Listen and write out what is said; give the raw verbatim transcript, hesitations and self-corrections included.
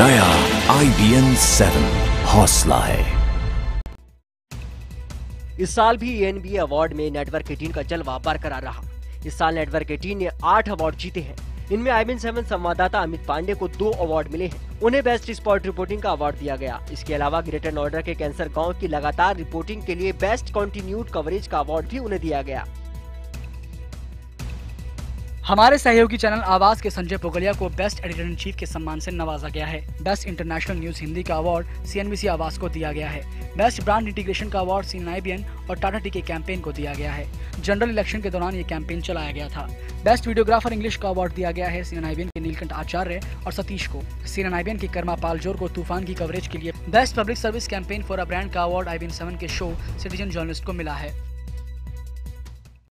नया आई B N seven हौसला है। इस साल भी एन बी ए अवार्ड में नेटवर्क अठारह का जलवा बरकरार रहा। इस साल नेटवर्क अठारह ने आठ अवार्ड जीते हैं। इनमें आई बी एन सेवन संवाददाता अमित पांडे को दो अवार्ड मिले हैं। उन्हें बेस्ट स्पोर्ट रिपोर्टिंग का अवार्ड दिया गया। इसके अलावा ग्रेटर नोएडा के कैंसर गांव की लगातार रिपोर्टिंग के लिए बेस्ट कंटिन्यूड कवरेज का अवार्ड भी उन्हें दिया गया। हमारे सहयोगी चैनल आवाज़ के संजय पुगलिया को बेस्ट एडिटर इन चीफ के सम्मान से नवाजा गया है। बेस्ट इंटरनेशनल न्यूज हिंदी का award C N B C Awaaz को दिया गया है। बेस्ट ब्रांड इंटीग्रेशन का award C N I B N और टाटा टी के कैंपेन को दिया गया है। जनरल इलेक्शन के दौरान ये कैंपेन चलाया गया था। बेस्ट वीडियोग्राफर इंग्लिश का अवार्ड दिया गया है C N I B N के नीलकंठ आचार्य और सतीश को। C N I B N की कर्मा पालजोर को तूफान की कवरेज के लिए best public service campaign for a brand का award I B N seven के शो सिटीजन जर्नलिस्ट को मिला है।